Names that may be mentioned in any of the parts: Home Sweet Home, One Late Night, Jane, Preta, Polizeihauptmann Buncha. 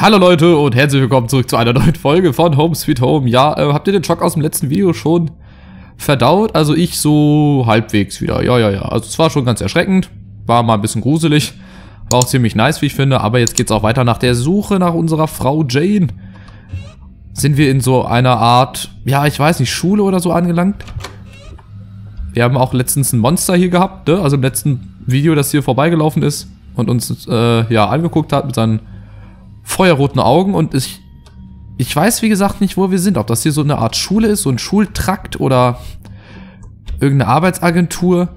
Hallo Leute und herzlich willkommen zurück zu einer neuen Folge von Home Sweet Home. Ja, habt ihr den Schock aus dem letzten Video schon verdaut? Also ich so halbwegs wieder. Ja. Also es war schon ganz erschreckend, war mal ein bisschen gruselig, war auch ziemlich nice, wie ich finde. Aber jetzt geht's auch weiter nach der Suche nach unserer Frau Jane. Sind wir in so einer Art, ja ich weiß nicht, Schule oder so angelangt? Wir haben auch letztens ein Monster hier gehabt, ne? Also im letzten Video, das hier vorbeigelaufen ist und uns ja angeguckt hat mit seinen feuerroten Augen, und ich weiß wie gesagt nicht, wo wir sind, ob das hier so eine Art Schule ist, so ein Schultrakt oder irgendeine Arbeitsagentur.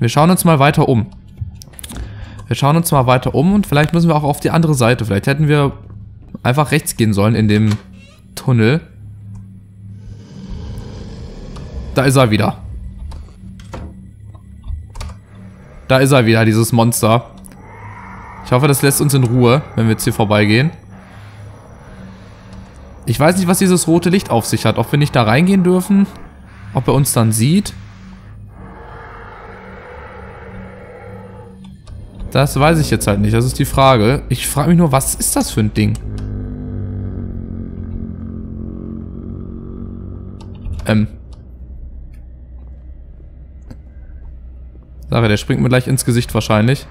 Wir schauen uns mal weiter um. Und vielleicht müssen wir auch auf die andere Seite. Vielleicht hätten wir einfach rechts gehen sollen in dem Tunnel. Da ist er wieder. Dieses Monster. Ich hoffe, das lässt uns in Ruhe, wenn wir jetzt hier vorbeigehen. Ich weiß nicht, was dieses rote Licht auf sich hat. Ob wir nicht da reingehen dürfen, ob er uns dann sieht. Das weiß ich jetzt halt nicht, das ist die Frage. Ich frage mich nur, was ist das für ein Ding? Sache, der springt mir gleich ins Gesicht wahrscheinlich.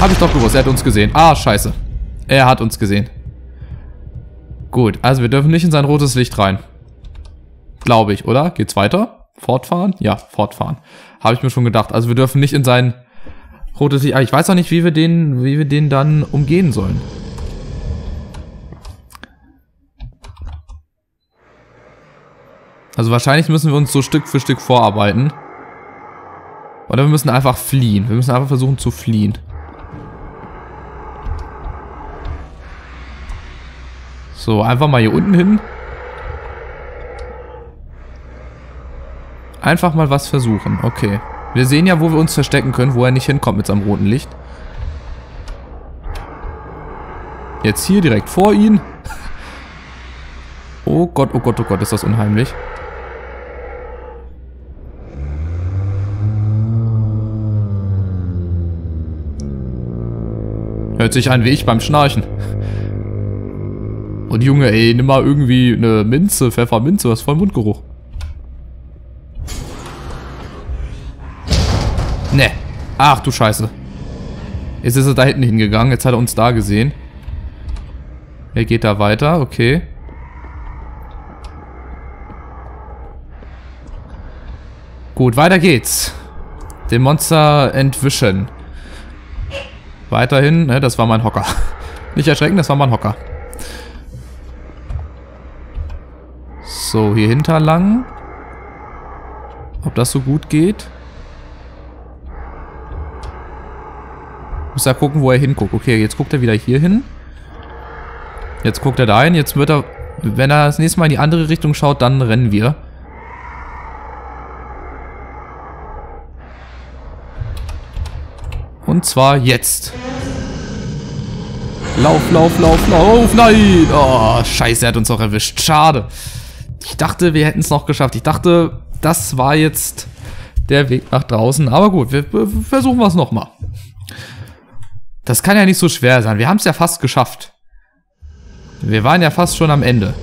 Hab ich doch gewusst, er hat uns gesehen. Ah, scheiße. Er hat uns gesehen. Gut, also wir dürfen nicht in sein rotes Licht rein. Glaube ich, oder? Geht's weiter? Fortfahren? Ja, fortfahren. Habe ich mir schon gedacht. Also wir dürfen nicht in sein rotes Licht. Aber ich weiß auch nicht, wie wir den dann umgehen sollen. Also wahrscheinlich müssen wir uns so Stück für Stück vorarbeiten. Oder wir müssen einfach fliehen. Wir müssen einfach versuchen zu fliehen. So, einfach mal hier unten hin. Einfach mal was versuchen. Okay. Wir sehen ja, wo wir uns verstecken können, wo er nicht hinkommt mit seinem roten Licht. Jetzt hier direkt vor ihn. Oh Gott, oh Gott, oh Gott, ist das unheimlich. Hört sich an wie ich beim Schnarchen. Und Junge, ey, nimm mal irgendwie eine Minze, Pfefferminze, was voll Mundgeruch. Ne. Ach du Scheiße. Jetzt ist er da hinten hingegangen, jetzt hat er uns da gesehen. Er geht da weiter, okay. Gut, weiter geht's. Dem Monster entwischen. Weiterhin, ne, das war mein Hocker. Nicht erschrecken, das war mein Hocker. So, hier hinter lang. Ob das so gut geht? Muss ja gucken, wo er hinguckt. Okay, jetzt guckt er wieder hier hin. Jetzt guckt er da hin. Jetzt wird er, wenn er das nächste Mal in die andere Richtung schaut, dann rennen wir. Und zwar jetzt. Lauf, lauf, lauf, lauf. Nein. Oh, scheiße, er hat uns auch erwischt. Schade. Ich dachte, wir hätten es noch geschafft. Ich dachte, das war jetzt der Weg nach draußen. Aber gut, wir versuchen es nochmal. Das kann ja nicht so schwer sein. Wir haben es ja fast geschafft. Wir waren ja fast schon am Ende.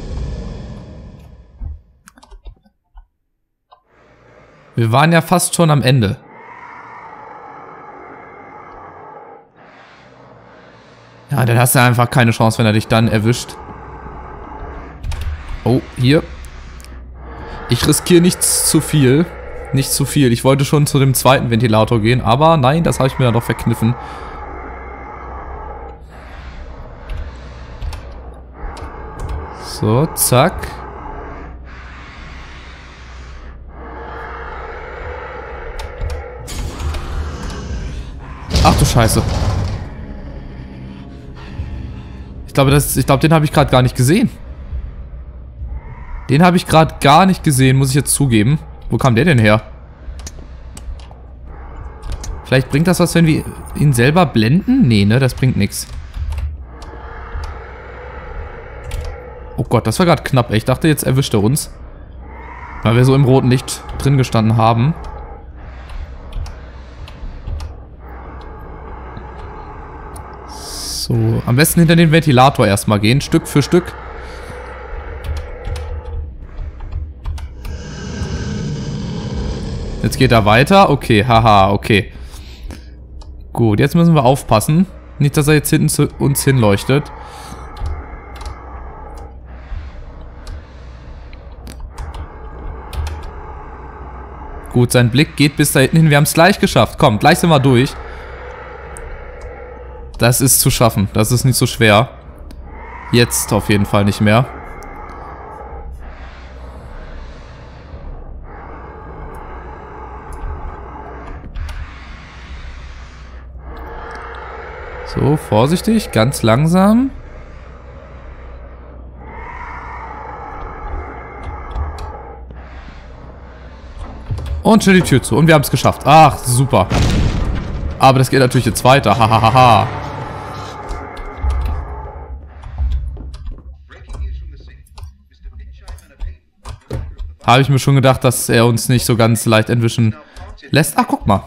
Ja, dann hast du einfach keine Chance, wenn er dich dann erwischt. Oh, hier. Ich riskiere nichts zu viel. Ich wollte schon zu dem zweiten Ventilator gehen, aber nein, das habe ich mir dann doch verkniffen. So, zack. Ach du Scheiße. Ich glaube, den habe ich gerade gar nicht gesehen. Muss ich jetzt zugeben. Wo kam der denn her? Vielleicht bringt das was, wenn wir ihn selber blenden? Nee, ne? Das bringt nichts. Oh Gott, das war gerade knapp. Ich dachte, jetzt erwischt er uns. Weil wir so im roten Licht drin gestanden haben. So, am besten hinter den Ventilator erstmal gehen, Stück für Stück. Jetzt geht er weiter. Okay, haha, okay. Gut, jetzt müssen wir aufpassen. Nicht, dass er jetzt hinten zu uns hinleuchtet. Gut, sein Blick geht bis da hinten hin. Wir haben es gleich geschafft. Komm, gleich sind wir durch. Das ist zu schaffen. Das ist nicht so schwer. Jetzt auf jeden Fall nicht mehr. So, vorsichtig, ganz langsam. Und schon die Tür zu. Und wir haben es geschafft. Ach, super. Aber das geht natürlich jetzt weiter. Hahaha. Habe ich mir schon gedacht, dass er uns nicht so ganz leicht entwischen lässt. Ach, guck mal.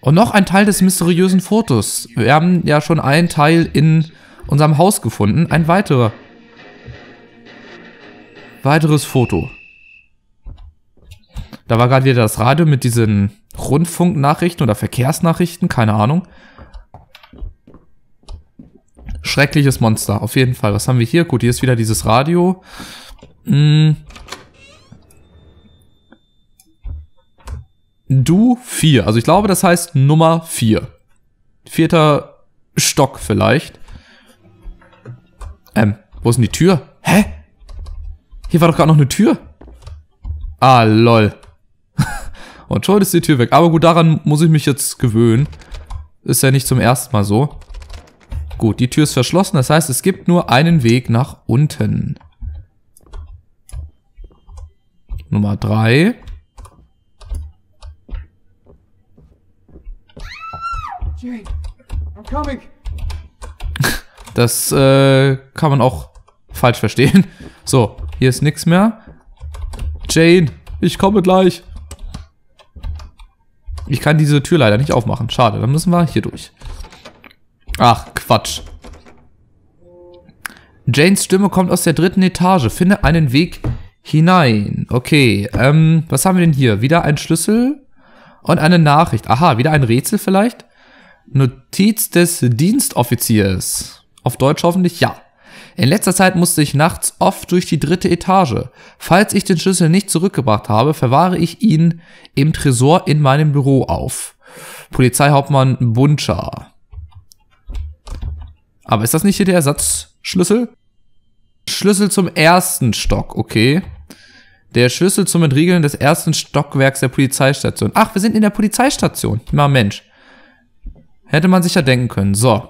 Und noch ein Teil des mysteriösen Fotos. Wir haben ja schon einen Teil in unserem Haus gefunden. Ein weiteres Foto. Da war gerade wieder das Radio mit diesen Rundfunknachrichten oder Verkehrsnachrichten. Keine Ahnung. Schreckliches Monster. Auf jeden Fall. Was haben wir hier? Gut, hier ist wieder dieses Radio. Du 4. Also ich glaube, das heißt Nummer 4. Vierter Stock vielleicht. Wo ist denn die Tür? Hä? Hier war doch gerade noch eine Tür. Ah, lol. Und schon ist die Tür weg. Aber gut, daran muss ich mich jetzt gewöhnen. Ist ja nicht zum ersten Mal so. Gut, die Tür ist verschlossen. Das heißt, es gibt nur einen Weg nach unten. Nummer 3. Jane, I'm coming. Das kann man auch falsch verstehen. So, hier ist nichts mehr. Jane, ich komme gleich. Ich kann diese Tür leider nicht aufmachen. Schade, dann müssen wir hier durch. Ach, Quatsch. Janes Stimme kommt aus der dritten Etage. Finde einen Weg hinein. Okay, was haben wir denn hier? Wieder ein Schlüssel und eine Nachricht. Aha, wieder ein Rätsel vielleicht? Notiz des Dienstoffiziers. Auf Deutsch hoffentlich ja. In letzter Zeit musste ich nachts oft durch die dritte Etage. Falls ich den Schlüssel nicht zurückgebracht habe, verwahre ich ihn im Tresor in meinem Büro auf. Polizeihauptmann Buncha. Aber ist das nicht hier der Ersatzschlüssel? Schlüssel zum ersten Stock, okay. Der Schlüssel zum Entriegeln des ersten Stockwerks der Polizeistation. Ach, wir sind in der Polizeistation. Na Mensch. Hätte man sich ja denken können. So.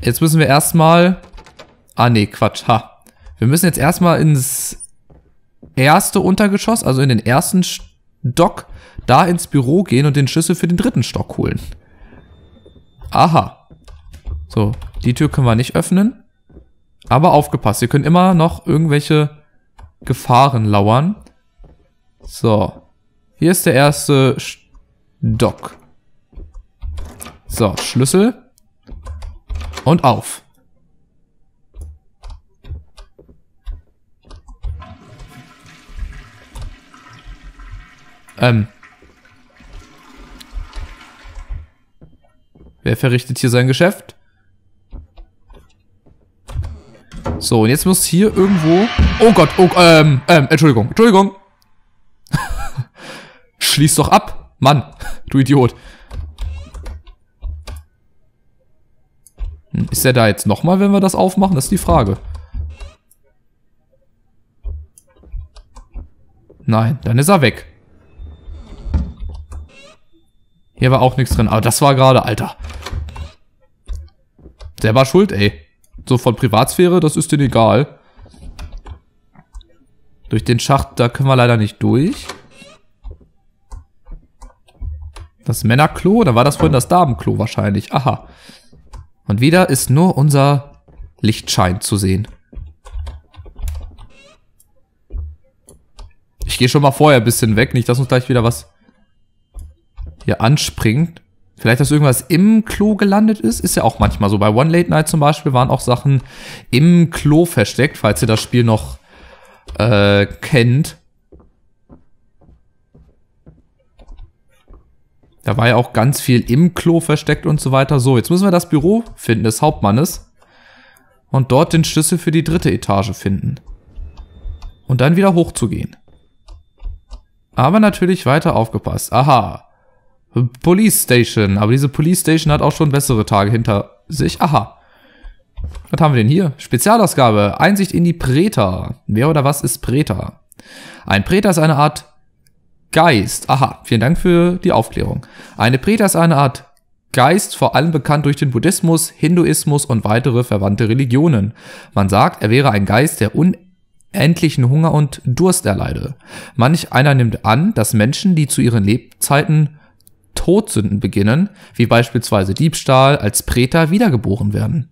Jetzt müssen wir erstmal... Ah, nee, Quatsch. Ha. Wir müssen jetzt erstmal ins erste Untergeschoss, also in den ersten Stock, da ins Büro gehen und den Schlüssel für den dritten Stock holen. Aha. So, die Tür können wir nicht öffnen. Aber aufgepasst, hier können immer noch irgendwelche Gefahren lauern. So. Hier ist der erste Stock. So, Schlüssel. Und auf. Wer verrichtet hier sein Geschäft? So, und jetzt muss hier irgendwo... Oh Gott, oh, Entschuldigung, Entschuldigung. Schließ doch ab, Mann, du Idiot. Ist der da jetzt nochmal, wenn wir das aufmachen? Das ist die Frage. Nein, dann ist er weg. Hier war auch nichts drin. Aber das war gerade, Alter. Selber schuld, ey. So von Privatsphäre, das ist denen egal. Durch den Schacht, da können wir leider nicht durch. Das Männerklo? Da war das vorhin das Damenklo wahrscheinlich. Aha. Und wieder ist nur unser Lichtschein zu sehen. Ich gehe schon mal vorher ein bisschen weg. Nicht, dass uns gleich wieder was hier anspringt. Vielleicht, dass irgendwas im Klo gelandet ist. Ist ja auch manchmal so. Bei One Late Night zum Beispiel waren auch Sachen im Klo versteckt, falls ihr das Spiel noch kennt. Da war ja auch ganz viel im Klo versteckt und so weiter. So, jetzt müssen wir das Büro finden des Hauptmannes. Und dort den Schlüssel für die 3. Etage finden. Und dann wieder hochzugehen. Aber natürlich weiter aufgepasst. Aha. Police Station. Aber diese Police Station hat auch schon bessere Tage hinter sich. Aha. Was haben wir denn hier? Spezialausgabe. Einsicht in die Preta. Wer oder was ist Preta? Ein Preta ist eine Art Geist. Aha. Vielen Dank für die Aufklärung. Eine Preta ist eine Art Geist, vor allem bekannt durch den Buddhismus, Hinduismus und weitere verwandte Religionen. Man sagt, er wäre ein Geist, der unendlichen Hunger und Durst erleide. Manch einer nimmt an, dass Menschen, die zu ihren Lebzeiten Todsünden beginnen, wie beispielsweise Diebstahl, als Preta wiedergeboren werden.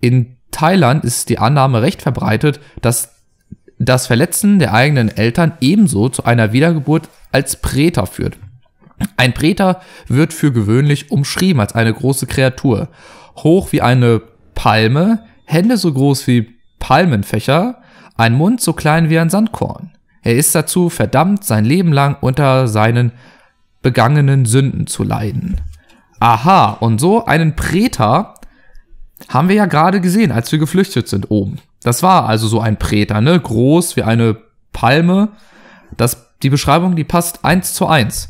In Thailand ist die Annahme recht verbreitet, dass das Verletzen der eigenen Eltern ebenso zu einer Wiedergeburt als Preta führt. Ein Preta wird für gewöhnlich umschrieben als eine große Kreatur. Hoch wie eine Palme, Hände so groß wie Palmenfächer, ein Mund so klein wie ein Sandkorn. Er ist dazu verdammt, sein Leben lang unter seinen begangenen Sünden zu leiden. Aha, und so einen Preta haben wir ja gerade gesehen, als wir geflüchtet sind oben. Das war also so ein Preta, ne? Groß wie eine Palme. Die Beschreibung, die passt 1:1.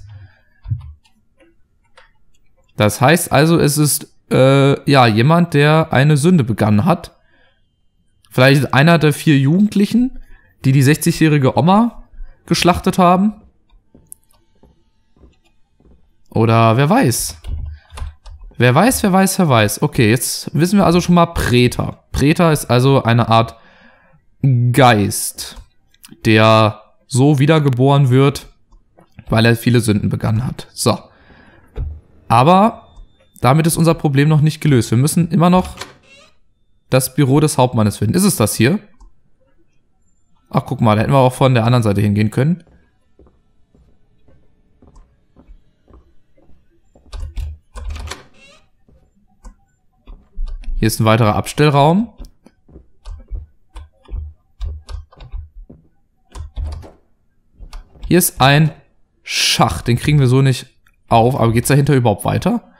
Das heißt also, es ist ja jemand, der eine Sünde begangen hat. Vielleicht einer der 4 Jugendlichen, die die 60-jährige Oma geschlachtet haben. Oder wer weiß. Wer weiß, wer weiß, wer weiß. Okay, jetzt wissen wir also schon mal Preta. Preta ist also eine Art Geist, der so wiedergeboren wird, weil er viele Sünden begangen hat. So. Aber damit ist unser Problem noch nicht gelöst. Wir müssen immer noch das Büro des Hauptmannes finden. Ist es das hier? Ach, guck mal, da hätten wir auch von der anderen Seite hingehen können. Hier ist ein weiterer Abstellraum. Hier ist ein Schacht. Den kriegen wir so nicht auf. Aber geht es dahinter überhaupt weiter?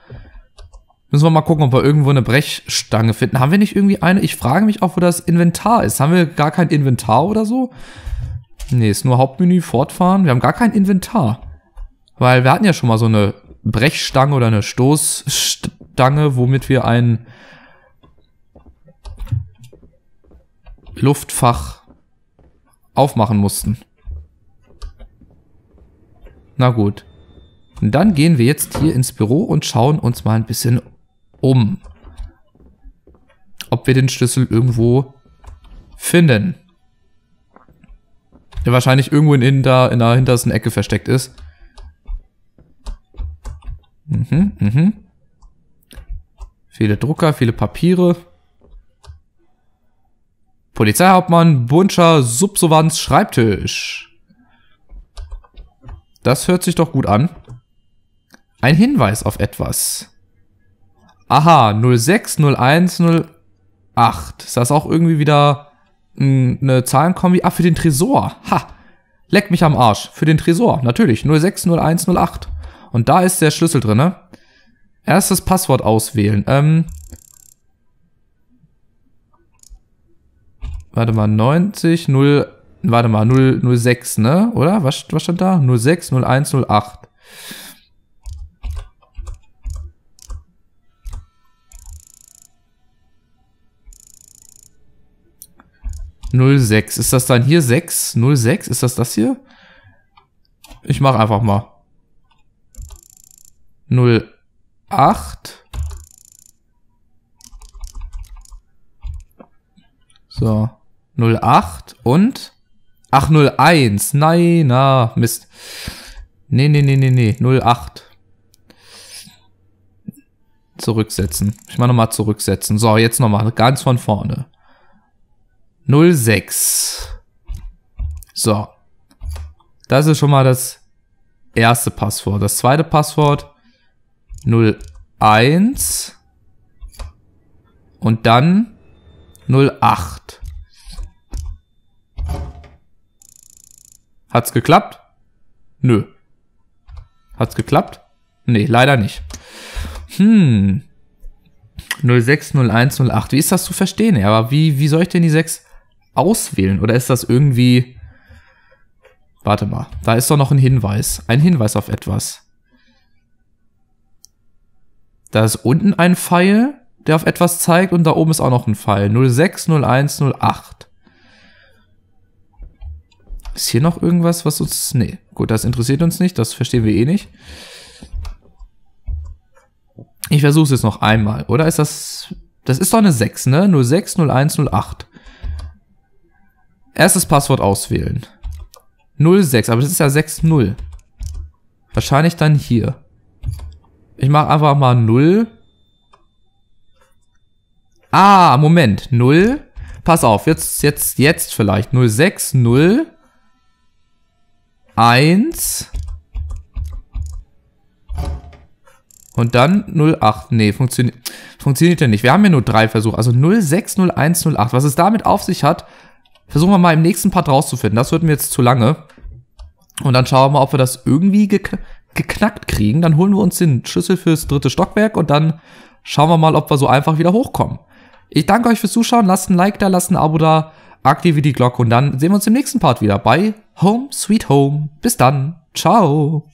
Müssen wir mal gucken, ob wir irgendwo eine Brechstange finden. Haben wir nicht irgendwie eine? Ich frage mich auch, wo das Inventar ist. Haben wir gar kein Inventar oder so? Nee, ist nur Hauptmenü, fortfahren. Wir haben gar kein Inventar. Weil wir hatten ja schon mal so eine Brechstange oder eine Stoßstange, womit wir ein Luftfach aufmachen mussten. Na gut. Und dann gehen wir jetzt hier ins Büro und schauen uns mal ein bisschen um. Ob wir den Schlüssel irgendwo finden. Der wahrscheinlich irgendwo in der hintersten Ecke versteckt ist. Viele Drucker, viele Papiere. Polizeihauptmann Buncha Subsovanz Schreibtisch. Das hört sich doch gut an. Ein Hinweis auf etwas. Aha, 06, 01, 08. Ist das auch irgendwie wieder eine Zahlenkombi? Ah, für den Tresor. Ha, leck mich am Arsch. Für den Tresor, natürlich. 06, 01, 08. Und da ist der Schlüssel drin, ne? Erstes Passwort auswählen. Warte mal, 90, 0... Warte mal, 006, ne? Oder? Was stand da? 06, 01, 08. Ist das dann hier 6? 06? Ist das hier? Ich mache einfach mal. 08. So. 08 und... Ach, 01. Nein, na, Mist. Nee. 08. Zurücksetzen. Ich mache nochmal zurücksetzen. So, jetzt nochmal. Ganz von vorne. 06. So. Das ist schon mal das erste Passwort. Das zweite Passwort 01 und dann 08. Hat's geklappt? Nö. Hat's geklappt? Nee, leider nicht. 06, 01, 08. Wie ist das zu verstehen? Ja, aber wie soll ich denn die 6 auswählen? Oder ist das irgendwie... Warte mal. Da ist doch noch ein Hinweis. Ein Hinweis auf etwas. Da ist unten ein Pfeil, der auf etwas zeigt. Und da oben ist auch noch ein Pfeil. 06, 01, 08. Ist hier noch irgendwas, was uns... Nee. Gut, das interessiert uns nicht. Das verstehen wir eh nicht. Ich versuche es jetzt noch einmal, oder? Ist das... Das ist doch eine 6, ne? 06, 01, 08. Erstes Passwort auswählen. 06, aber das ist ja 6-0. Wahrscheinlich dann hier. Ich mache einfach mal 0. Ah, Moment. 0. Pass auf, jetzt vielleicht. 06, 0. 1. Und dann 08. Nee, funktioniert ja nicht. Wir haben ja nur 3 Versuche. Also 06, 01, 08. Was es damit auf sich hat, versuchen wir mal im nächsten Part rauszufinden. Das wird mir jetzt zu lange. Und dann schauen wir mal, ob wir das irgendwie geknackt kriegen. Dann holen wir uns den Schlüssel fürs dritte Stockwerk und dann schauen wir mal, ob wir so einfach wieder hochkommen. Ich danke euch fürs Zuschauen. Lasst ein Like da, lasst ein Abo da, aktiviert die Glocke und dann sehen wir uns im nächsten Part wieder bei Home Sweet Home. Bis dann. Ciao.